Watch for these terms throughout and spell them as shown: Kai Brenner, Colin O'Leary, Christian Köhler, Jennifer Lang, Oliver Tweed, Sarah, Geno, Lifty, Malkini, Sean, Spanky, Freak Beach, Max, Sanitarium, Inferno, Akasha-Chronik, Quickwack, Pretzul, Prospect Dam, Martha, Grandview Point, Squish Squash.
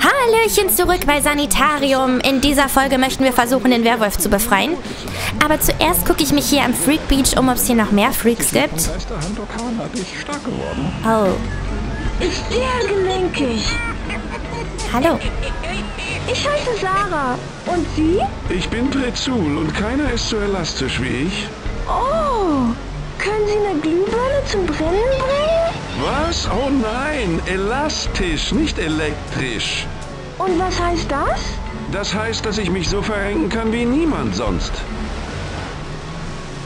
Hallöchen zurück bei Sanitarium. In dieser Folge möchten wir versuchen, den Werwolf zu befreien. Aber zuerst gucke ich mich hier am Freak Beach um, ob es hier noch mehr Freaks gibt. Oh. Ist sehr gelenkig. Hallo. Ich heiße Sarah. Und Sie? Ich bin Pretzul und keiner ist so elastisch wie ich. Oh. Können Sie eine Glühbirne zum Brennen bringen? Was? Oh nein, elastisch, nicht elektrisch. Und was heißt das? Das heißt, dass ich mich so verrenken kann wie niemand sonst.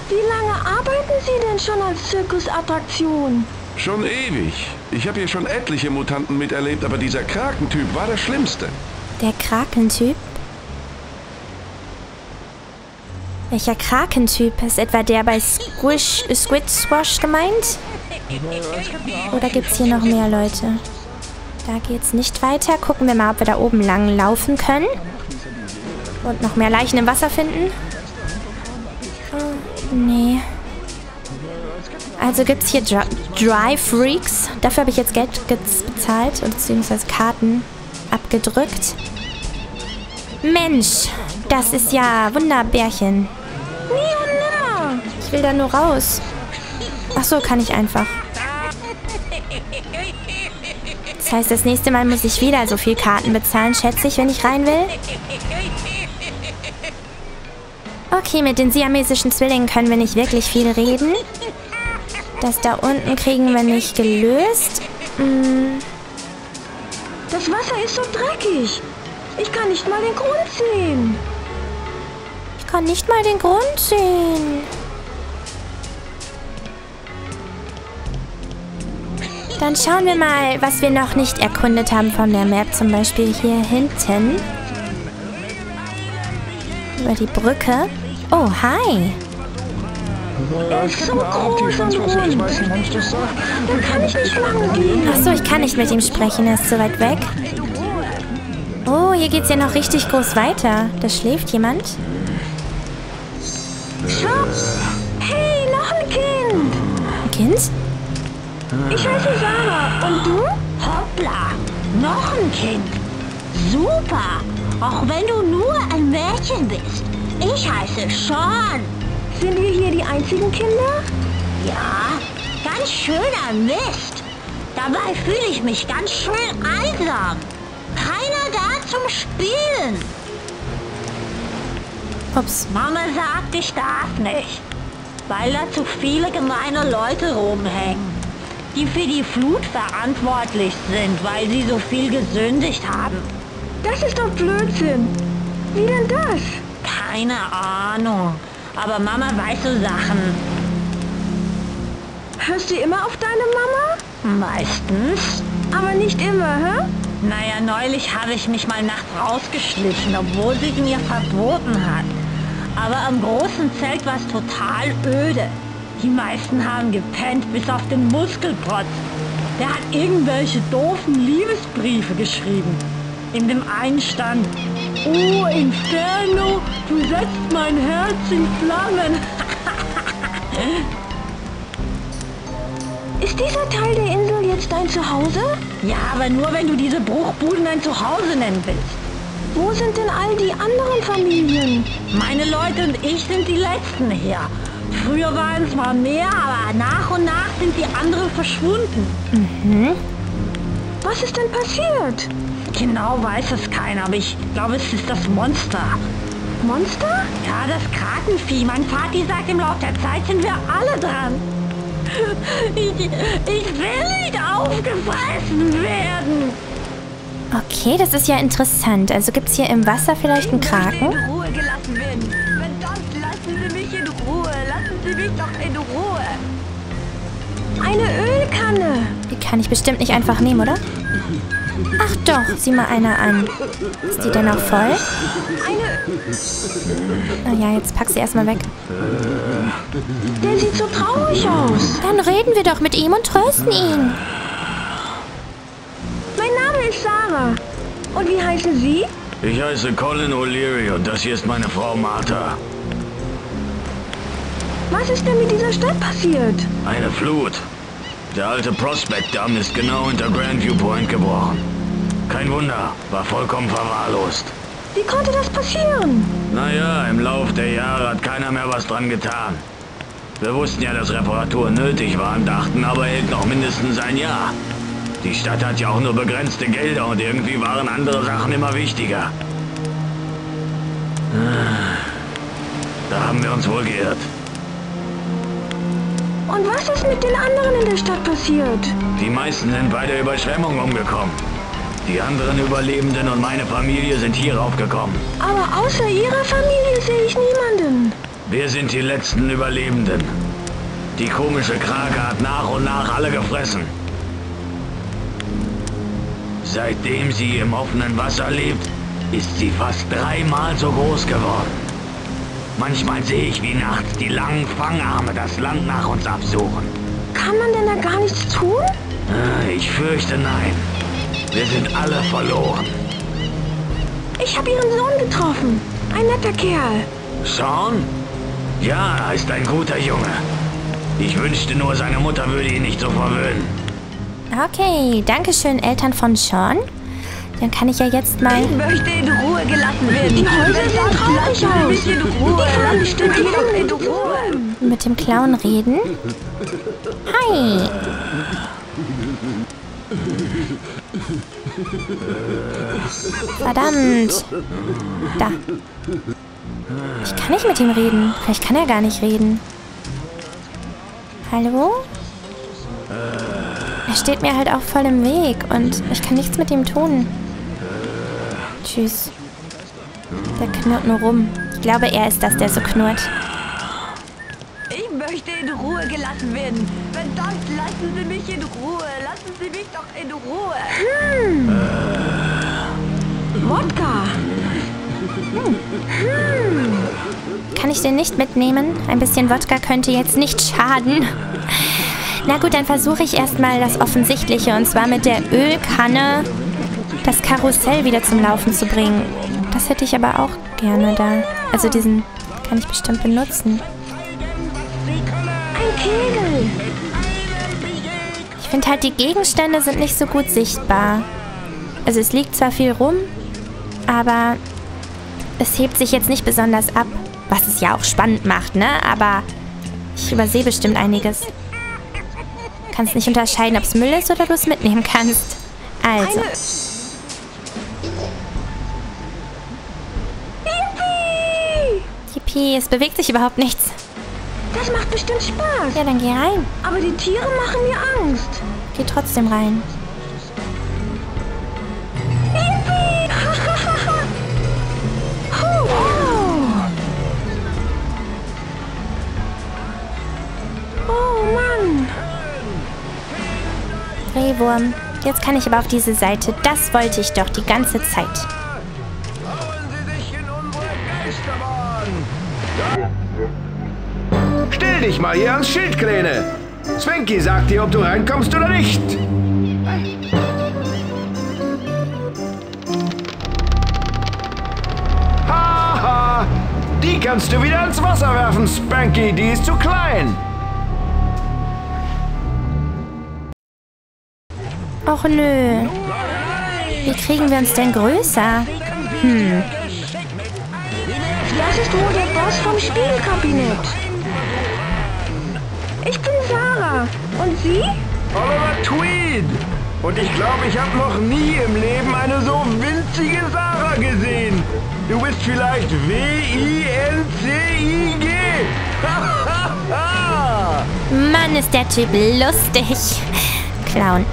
Wie lange arbeiten Sie denn schon als Zirkusattraktion? Schon ewig. Ich habe hier schon etliche Mutanten miterlebt, aber dieser Krakentyp war der Schlimmste. Der Krakentyp? Welcher Krakentyp? Ist etwa der bei Squish Squash gemeint? Oder gibt es hier noch mehr Leute? Da geht's nicht weiter. Gucken wir mal, ob wir da oben lang laufen können. Und noch mehr Leichen im Wasser finden. Oh, nee. Also gibt es hier Dry Freaks. Dafür habe ich jetzt Geld bezahlt und beziehungsweise Karten abgedrückt. Mensch, das ist ja Wunderbärchen. Ich will da nur raus. Ach so, kann ich einfach. Das heißt, das nächste Mal muss ich wieder so viel Karten bezahlen, schätze ich, wenn ich rein will. Okay, mit den siamesischen Zwillingen können wir nicht wirklich viel reden. Das da unten kriegen wir nicht gelöst. Hm. Das Wasser ist so dreckig. Ich kann nicht mal den Grund sehen. Ich kann nicht mal den Grund sehen. Dann schauen wir mal, was wir noch nicht erkundet haben von der Map. Zum Beispiel hier hinten. Über die Brücke. Oh, hi. Achso, ich kann nicht mit ihm sprechen. Er ist so weit weg. Oh, hier geht's ja noch richtig groß weiter. Da schläft jemand. Hey, noch ein Kind. Ein Kind? Ich heiße Sarah. Und du? Hoppla, noch ein Kind. Super, auch wenn du nur ein Mädchen bist. Ich heiße Sean. Sind wir hier die einzigen Kinder? Ja, ganz schöner Mist. Dabei fühle ich mich ganz schön einsam. Keiner da zum Spielen. Ups. Mama sagt, ich darf nicht, weil da zu viele gemeine Leute rumhängen, die für die Flut verantwortlich sind, weil sie so viel gesündigt haben. Das ist doch Blödsinn. Wie denn das? Keine Ahnung. Aber Mama weiß so Sachen. Hörst du immer auf deine Mama? Meistens. Aber nicht immer, hä? Naja, neulich habe ich mich mal nachts rausgeschlichen, obwohl sie mir verboten hat. Aber am großen Zelt war es total öde. Die meisten haben gepennt bis auf den Muskelprotz. Der hat irgendwelche doofen Liebesbriefe geschrieben. In dem einen stand: Oh, Inferno, du setzt mein Herz in Flammen. Ist dieser Teil der Insel jetzt dein Zuhause? Ja, aber nur, wenn du diese Bruchbuden dein Zuhause nennen willst. Wo sind denn all die anderen Familien? Meine Leute und ich sind die Letzten hier. Früher waren es mal mehr, aber nach und nach sind die anderen verschwunden. Mhm. Was ist denn passiert? Genau weiß es keiner, aber ich glaube, es ist das Monster. Monster? Ja, das Krakenvieh. Mein Vati sagt, im Laufe der Zeit sind wir alle dran. Ich will nicht aufgefressen werden. Okay, das ist ja interessant. Also gibt es hier im Wasser vielleicht einen Kraken? Ich möchte in Ruhe gelassen werden. Verdammt, lassen Sie mich in Ruhe. Lassen Sie mich doch in Ruhe. Eine Ölkanne. Die kann ich bestimmt nicht einfach nehmen, oder? Ach doch, sieh mal einer an. Ist die denn auch voll? Oh ja, jetzt pack sie erstmal weg. Der sieht so traurig aus. Dann reden wir doch mit ihm und trösten ihn. Mein Name ist Sarah. Und wie heißen Sie? Ich heiße Colin O'Leary und das hier ist meine Frau Martha. Was ist denn mit dieser Stadt passiert? Eine Flut. Der alte Prospect Dam ist genau hinter Grandview Point gebrochen. Kein Wunder, war vollkommen verwahrlost. Wie konnte das passieren? Naja, im Lauf der Jahre hat keiner mehr was dran getan. Wir wussten ja, dass Reparaturen nötig waren, dachten aber, hält noch mindestens ein Jahr. Die Stadt hat ja auch nur begrenzte Gelder und irgendwie waren andere Sachen immer wichtiger. Da haben wir uns wohl geirrt. Und was ist mit den anderen in der Stadt passiert? Die meisten sind bei der Überschwemmung umgekommen. Die anderen Überlebenden und meine Familie sind hier aufgekommen. Aber außer Ihrer Familie sehe ich niemanden. Wir sind die letzten Überlebenden. Die komische Krake hat nach und nach alle gefressen. Seitdem sie im offenen Wasser lebt, ist sie fast 3-mal so groß geworden. Manchmal sehe ich, wie nachts die langen Fangarme das Land nach uns absuchen. Kann man denn da gar nichts tun? Ich fürchte, nein. Wir sind alle verloren. Ich habe Ihren Sohn getroffen. Ein netter Kerl. Sean? Ja, er ist ein guter Junge. Ich wünschte nur, seine Mutter würde ihn nicht so verwöhnen. Okay, danke schön, Eltern von Sean. Dann kann ich ja jetzt mal... Ich möchte in Ruhe gelassen werden. Die Häuser sehen traurig aus. In Ruhe. Die in Ruhe. Mit dem Clown reden. Hi. Verdammt. Da. Ich kann nicht mit ihm reden. Vielleicht kann er gar nicht reden. Hallo? Er steht mir halt auch voll im Weg und ich kann nichts mit ihm tun. Tschüss. Der knurrt nur rum. Ich glaube, er ist das, der so knurrt. Ich möchte in Ruhe gelassen werden. Verdammt, lassen Sie mich in Ruhe. Lassen Sie mich doch in Ruhe. Wodka. Kann ich den nicht mitnehmen? Ein bisschen Wodka könnte jetzt nicht schaden. Na gut, dann versuche ich erstmal das Offensichtliche, und zwar mit der Ölkanne das Karussell wieder zum Laufen zu bringen. Das hätte ich aber auch gerne da. Also diesen kann ich bestimmt benutzen. Ein Kegel! Ich finde halt, die Gegenstände sind nicht so gut sichtbar. Also es liegt zwar viel rum, aber... es hebt sich jetzt nicht besonders ab, was es ja auch spannend macht, ne? Aber ich übersehe bestimmt einiges. Kannst nicht unterscheiden, ob es Müll ist oder du es mitnehmen kannst. Also. Yippie! Yippie, es bewegt sich überhaupt nichts. Das macht bestimmt Spaß. Ja, dann geh rein. Aber die Tiere machen mir Angst. Geh trotzdem rein. Drehwurm. Jetzt kann ich aber auf diese Seite. Das wollte ich doch die ganze Zeit. Stell dich mal hier ans Schild, Kleine. Spanky sagt dir, ob du reinkommst oder nicht. Haha! Ha. Die kannst du wieder ins Wasser werfen, Spanky. Die ist zu klein. Och nö. Wie kriegen wir uns denn größer? Das ist wohl der Boss vom Spiegelkabinett. Ich bin Sarah. Und Sie? Oliver Tweed. Und ich glaube, ich habe noch nie im Leben eine so winzige Sarah gesehen. Du bist vielleicht W-I-N-C-I-G. Mann, ist der Typ lustig. Clown.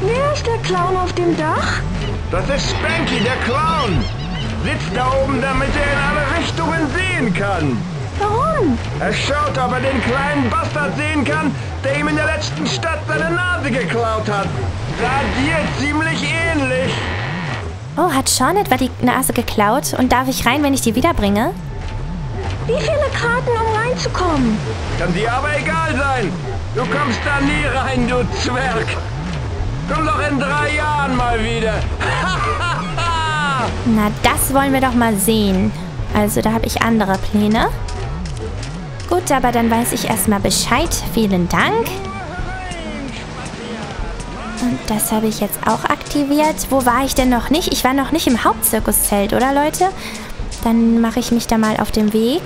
Wer ist der Clown auf dem Dach? Das ist Spanky, der Clown. Sitzt da oben, damit er in alle Richtungen sehen kann. Warum? Er schaut, ob er den kleinen Bastard sehen kann, der ihm in der letzten Stadt seine Nase geklaut hat. Sah dir ziemlich ähnlich. Oh, hat Sean etwa die Nase geklaut? Und darf ich rein, wenn ich die wiederbringe? Wie viele Karten, um reinzukommen? Kann dir aber egal sein. Du kommst da nie rein, du Zwerg. Komm doch in 3 Jahren mal wieder. Na, das wollen wir doch mal sehen. Also, da habe ich andere Pläne. Gut, aber dann weiß ich erstmal Bescheid. Vielen Dank. Das habe ich jetzt auch aktiviert. Wo war ich denn noch nicht? Ich war noch nicht im Hauptzirkuszelt, oder Leute? Dann mache ich mich da mal auf den Weg.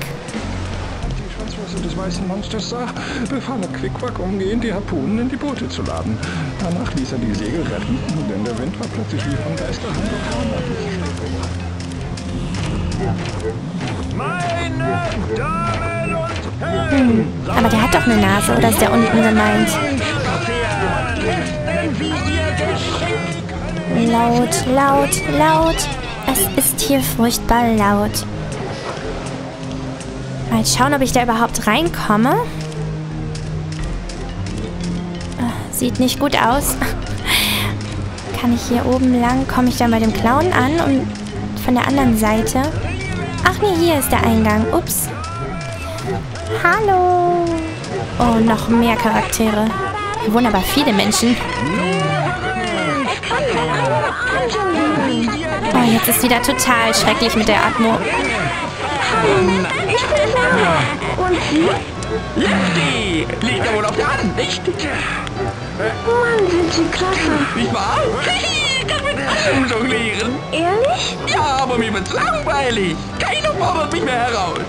Die Schatzwurst des weißen Monsters sah, befahl er Quickwack umgehend, die Harpunen in die Boote zu laden. Danach ließ er die Segel retten, denn der Wind war plötzlich wie von Geisterhand. Meine Damen und Herren! Aber der hat doch eine Nase, oder ist der unten gemeint? Laut, laut, laut. Es ist hier furchtbar laut. Mal schauen, ob ich da überhaupt reinkomme. Sieht nicht gut aus. Kann ich hier oben lang? Komme ich dann bei dem Clown an und von der anderen Seite? Ach nee, hier ist der Eingang. Ups. Hallo. Oh, noch mehr Charaktere. Hier wohnen aber viele Menschen. Oh, jetzt ist wieder total schrecklich mit der Atmo. Ich bin da. Und Sie? Lifty! Liegt ja wohl auf der Hand, nicht? Mann, sind Sie klasse. Nicht wahr? Ich kann mit allem jonglieren. Ehrlich? Ja, aber mir wird's langweilig. Keiner fordert mich mehr heraus.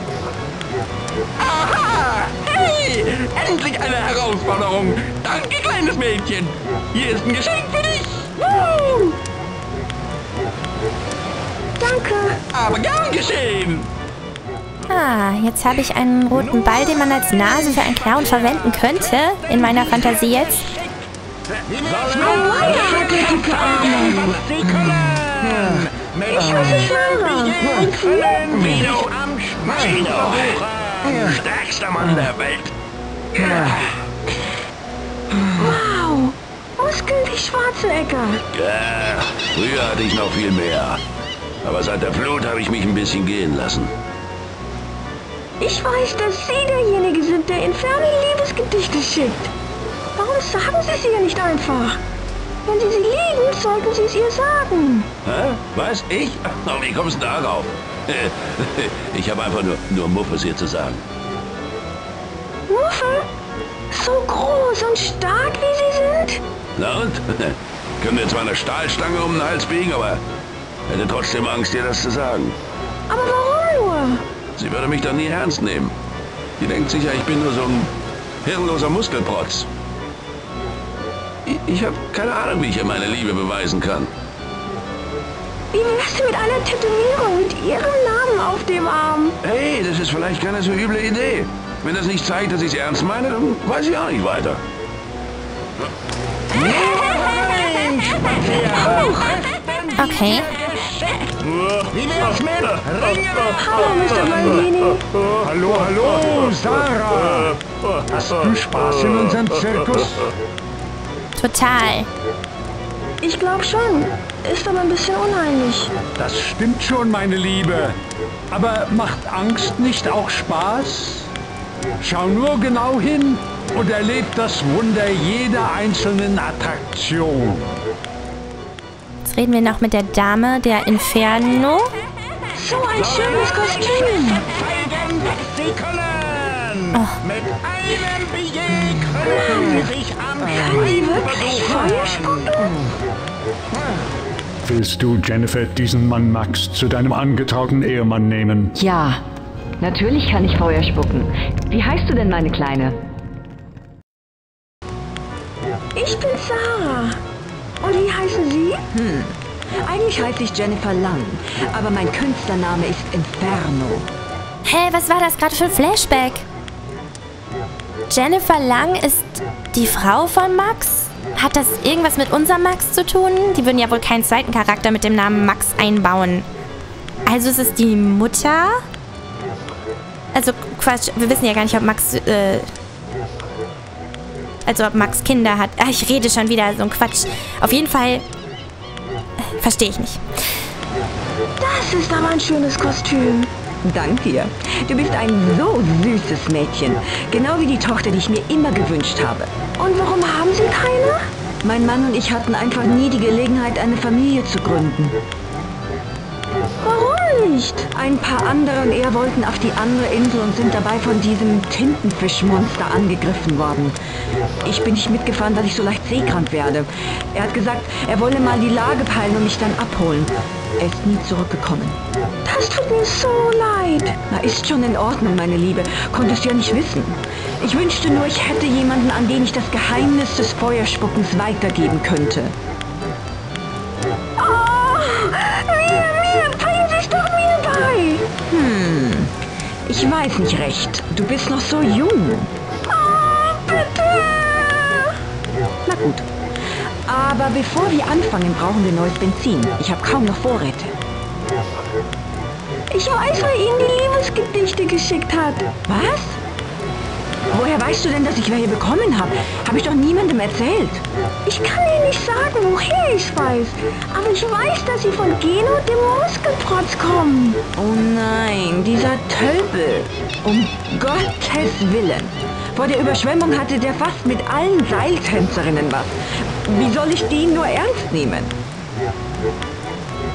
Aha! Hey! Endlich eine Herausforderung. Danke, kleines Mädchen. Hier ist ein Geschenk für dich. Woo! Danke. Aber gern geschehen. Ah, jetzt habe ich einen roten Ball, den man als Nase für einen Clown verwenden könnte. In meiner Fantasie jetzt. Stärkster Mann der Welt. Wow, Muskeln wie Schwarzenegger. Ja, früher hatte ich noch viel mehr. Aber seit der Flut habe ich mich ein bisschen gehen lassen. Ich weiß, dass Sie derjenige sind, der Inferno Liebesgedichte schickt. Warum sagen Sie es ihr nicht einfach? Wenn Sie sie lieben, sollten Sie es ihr sagen. Hä? Was? Ich? Ach, wie kommst du da rauf? Ich habe einfach nur Muffes ihr zu sagen. Muffe? So groß und stark, wie Sie sind? Na und? Können wir zwar eine Stahlstange um den Hals biegen, aber hätte trotzdem Angst, ihr das zu sagen. Aber warum nur? Sie würde mich doch nie ernst nehmen. Die denkt sicher, ich bin nur so ein hirnloser Muskelprotz. Ich habe keine Ahnung, wie ich ihr meine Liebe beweisen kann. Wie wärst du mit einer Tätowierung mit ihrem Namen auf dem Arm? Hey, das ist vielleicht keine so üble Idee. Wenn das nicht zeigt, dass ich es ernst meine, dann weiß ich auch nicht weiter. Okay. Hallo, Mr. Malkini. Hallo, hallo, Sarah. Hast du Spaß in unserem Zirkus? Total. Ich glaube schon. Ist aber ein bisschen unheimlich. Das stimmt schon, meine Liebe. Aber macht Angst nicht auch Spaß? Schau nur genau hin und erleb das Wunder jeder einzelnen Attraktion. Jetzt reden wir noch mit der Dame der Inferno. So ein schönes Kostüm. Mit einem Billet können Sie sich am Schein wirklich Feuer spucken? Willst du, Jennifer, diesen Mann Max zu deinem angetrauten Ehemann nehmen? Ja, natürlich kann ich Feuer spucken. Wie heißt du denn, meine Kleine? Ich bin Sarah. Und wie heißen Sie? Hm. Eigentlich heiße ich Jennifer Lang, aber mein Künstlername ist Inferno. Hä, was war das gerade für ein Flashback? Jennifer Lang ist die Frau von Max? Hat das irgendwas mit unserem Max zu tun? Die würden ja wohl keinen zweiten Charakter mit dem Namen Max einbauen. Also ist es die Mutter? Also Quatsch, wir wissen ja gar nicht, ob Max... also ob Max Kinder hat. Ach, ich rede schon wieder so ein Quatsch. Auf jeden Fall... verstehe ich nicht. Das ist aber ein schönes Kostüm. Dank dir. Du bist ein so süßes Mädchen. Genau wie die Tochter, die ich mir immer gewünscht habe. Und warum haben Sie keine? Mein Mann und ich hatten einfach nie die Gelegenheit, eine Familie zu gründen. Warum nicht. Ein paar andere und er wollten auf die andere Insel und sind dabei von diesem Tintenfischmonster angegriffen worden. Ich bin nicht mitgefahren, weil ich so leicht seekrank werde. Er hat gesagt, er wolle mal die Lage peilen und mich dann abholen. Er ist nie zurückgekommen. Das tut mir so leid. Na, ist schon in Ordnung, meine Liebe. Konntest ja nicht wissen. Ich wünschte nur, ich hätte jemanden, an den ich das Geheimnis des Feuerspuckens weitergeben könnte. Ich weiß nicht recht. Du bist noch so jung. Oh, bitte! Na gut. Aber bevor wir anfangen, brauchen wir neues Benzin. Ich habe kaum noch Vorräte. Ich weiß, wer Ihnen die Liebesgedichte geschickt hat. Was? Woher weißt du denn, dass ich welche bekommen habe? Habe ich doch niemandem erzählt. Ich kann dir nicht sagen, woher ich weiß. Aber ich weiß, dass sie von Geno, dem Muskelprotz, kommen. Oh nein, dieser Tölpel. Um Gottes Willen. Vor der Überschwemmung hatte der fast mit allen Seiltänzerinnen was. Wie soll ich den nur ernst nehmen?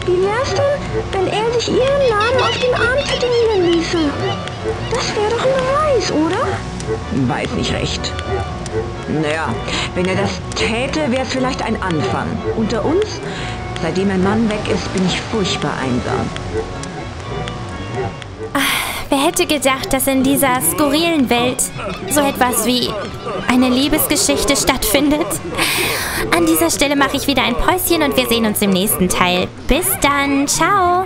Wie wär's denn, wenn er sich ihren Namen auf den Arm tätowieren ließe? Das wäre doch ein Beweis, oder? Weiß nicht recht. Naja, wenn er das täte, wäre es vielleicht ein Anfang. Unter uns, seitdem mein Mann weg ist, bin ich furchtbar einsam. Ach, wer hätte gedacht, dass in dieser skurrilen Welt so etwas wie eine Liebesgeschichte stattfindet? An dieser Stelle mache ich wieder ein Päuschen und wir sehen uns im nächsten Teil. Bis dann, ciao!